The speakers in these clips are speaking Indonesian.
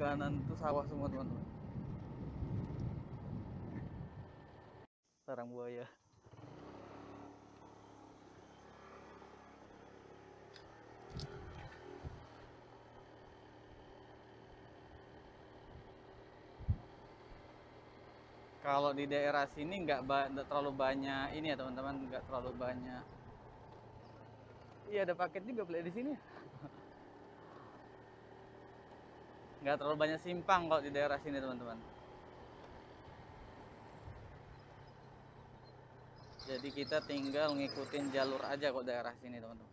kanan tuh sawah semua teman-teman. Sarang buaya. Kalau di daerah sini nggak terlalu banyak ini ya teman-teman, nggak terlalu banyak. Iya, ada paket juga boleh di sini. Nggak terlalu banyak simpang kalau di daerah sini teman-teman. Jadi kita tinggal ngikutin jalur aja kok daerah sini teman-teman.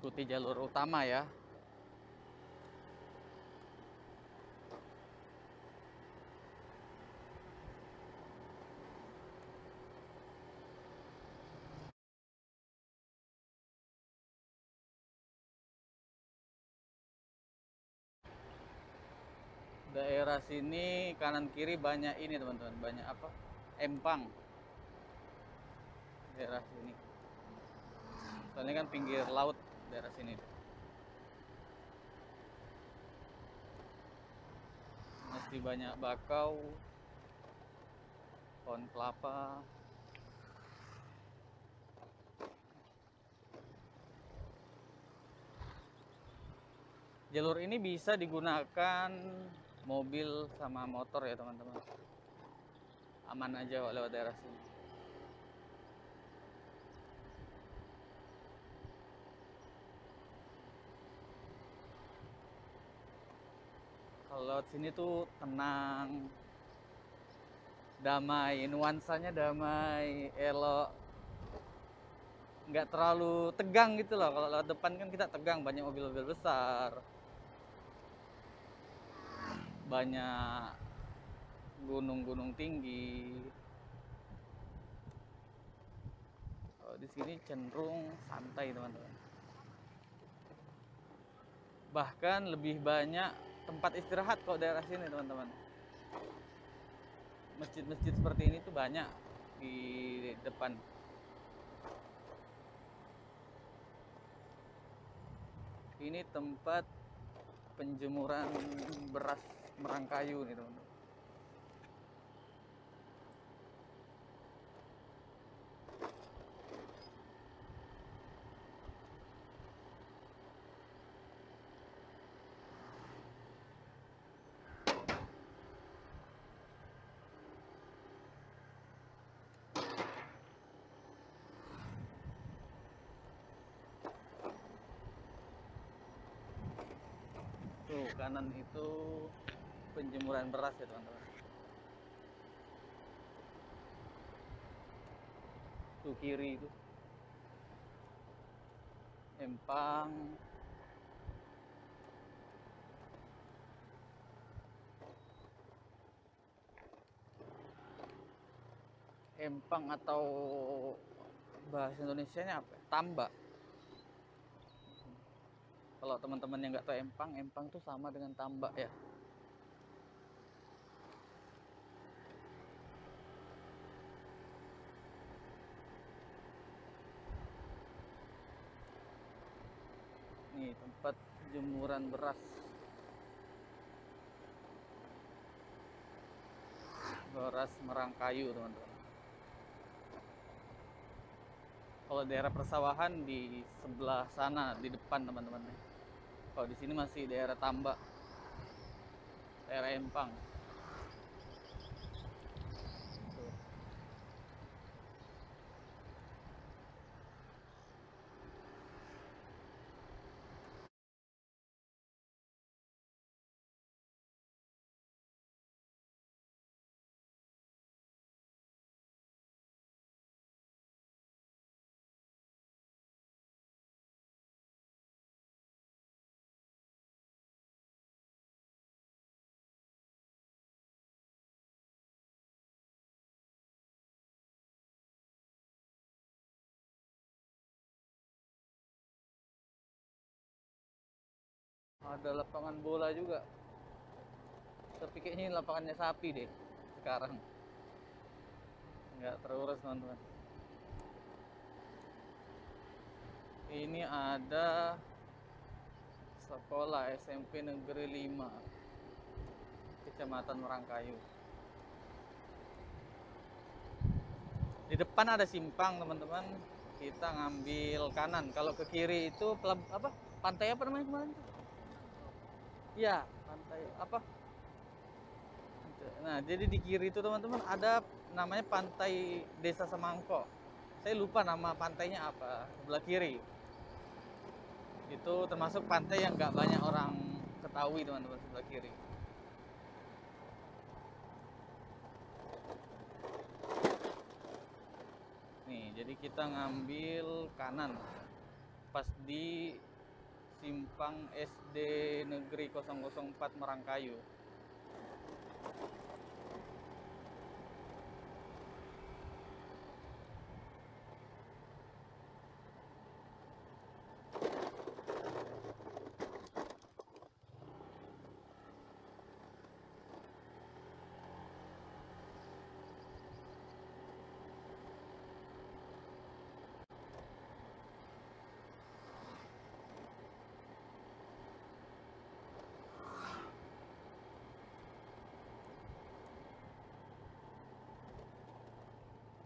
Ikuti jalur utama ya. Daerah sini kanan kiri banyak ini teman-teman, banyak apa? Empang. Daerah sini. Soalnya kan pinggir laut daerah sini. Masih banyak bakau, pohon kelapa. Jalur ini bisa digunakan mobil sama motor ya teman-teman, aman aja lewat daerah sini. Kalau lewat sini tuh tenang, damai, nuansanya damai, elok, nggak terlalu tegang gitu loh. Kalau lewat depan kan kita tegang, banyak mobil-mobil besar, banyak gunung-gunung tinggi. Oh, di sini cenderung santai teman-teman. Bahkan lebih banyak tempat istirahat kalau daerah sini teman-teman. Masjid-masjid seperti ini tuh banyak di depan. Ini tempat penjemuran beras Merangkayu nih teman-teman. Tuh, kanan itu penjemuran beras ya teman-teman. Tuh kiri itu empang. Empang atau bahasa Indonesianya apa? Tambak. Kalau teman-teman yang nggak tahu empang, empang tuh sama dengan tambak ya. Nih tempat jemuran beras. Beras Merangkayu teman-teman. Kalau daerah persawahan di sebelah sana, di depan teman-teman. Kalau di sini masih daerah tambak, daerah empang. Tuh. Ada lapangan bola juga, tapi kayaknya ini lapangannya sapi deh sekarang, nggak terurus teman-teman. Ini ada sekolah SMP Negeri 5 Kecamatan Merangkayu. Di depan ada simpang, teman-teman. Kita ngambil kanan. Kalau ke kiri itu apa? Pantai apa namanya kemarin? Ya, pantai apa? Nah, jadi di kiri itu, teman-teman, ada namanya Pantai Desa Semangkok. Saya lupa nama pantainya apa. Sebelah kiri. Itu termasuk pantai yang nggak banyak orang ketahui, teman-teman, sebelah kiri. Nih, jadi kita ngambil kanan pas di simpang SD Negeri 004 Merangkayu.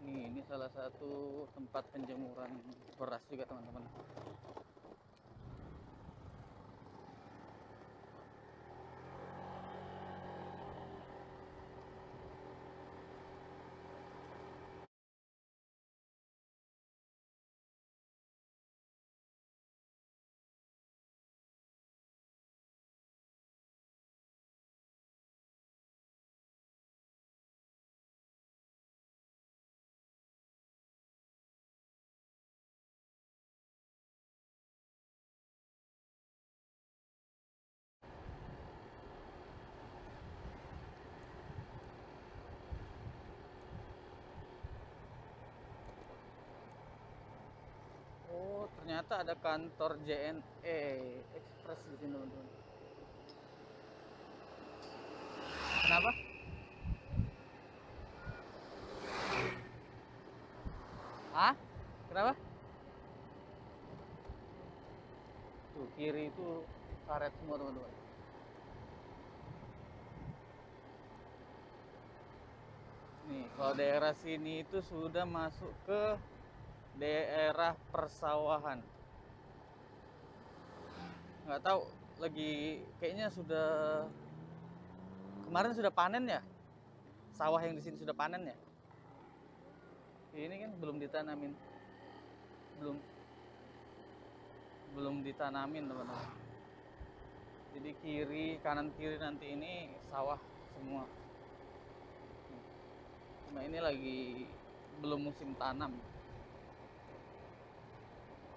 Nih, ini salah satu tempat penjemuran beras juga, teman-teman. Ternyata ada kantor JNE Express di sini, teman-teman. Kenapa? Hah? Kenapa? Tuh, kiri itu karet semua, teman-teman. Nih, kalau daerah sini itu sudah masuk ke daerah persawahan. Nggak tahu lagi, kayaknya sudah kemarin sudah panen ya, sawah yang di sini sudah panen ya. Ini kan belum ditanamin, belum ditanamin, teman-teman. Jadi kiri, kanan kiri nanti ini sawah semua. Nah, ini lagi belum musim tanam.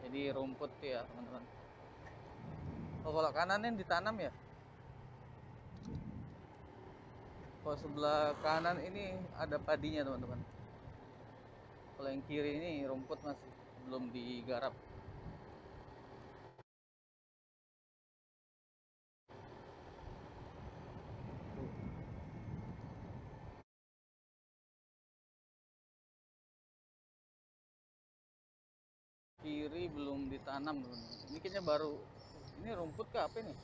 Jadi rumput ya, teman-teman. Oh, kalau kanannya ditanam ya. Kalau sebelah kanan ini ada padinya, teman-teman. Kalau yang kiri ini rumput masih belum digarap. Kiri belum ditanam, teman-teman. Ini kayaknya baru. Ini rumput kah apa ini? Tuh,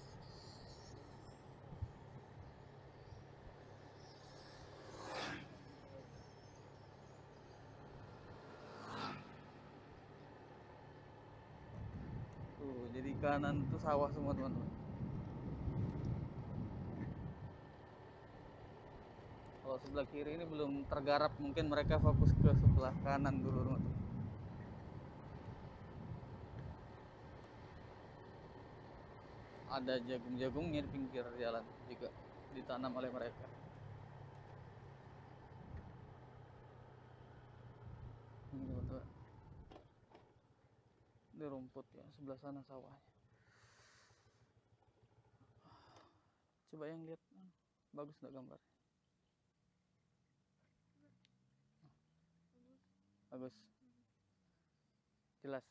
jadi kanan tuh sawah semua, teman-teman. Kalau sebelah kiri ini belum tergarap, mungkin mereka fokus ke sebelah kanan dulu, teman-teman. Ada jagung-jagungnya di pinggir jalan juga ditanam oleh mereka. Ini rumput ya, sebelah sana sawahnya. Coba yang lihat, bagus nggak gambarnya? Bagus, jelas.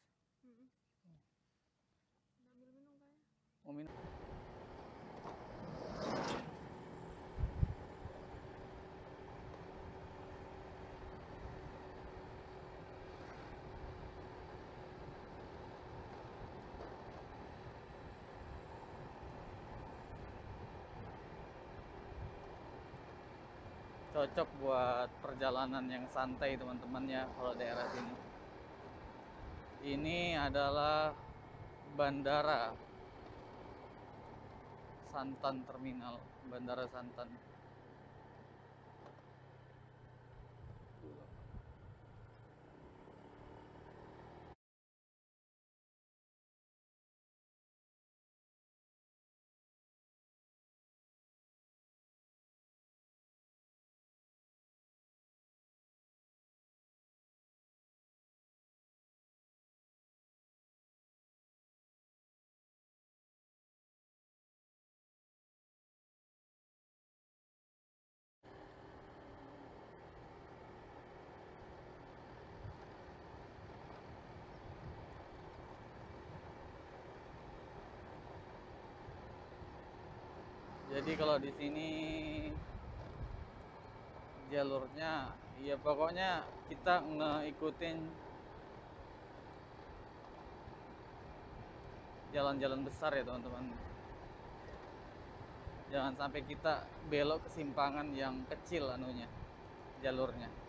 Cocok buat perjalanan yang santai teman-teman ya kalau daerah sini. Ini adalah Bandara Santan Terminal, Bandara Santan. Jadi kalau di sini jalurnya, ya pokoknya kita ngikutin jalan-jalan besar ya teman-teman. Jangan sampai kita belok kesimpangan yang kecil jalurnya.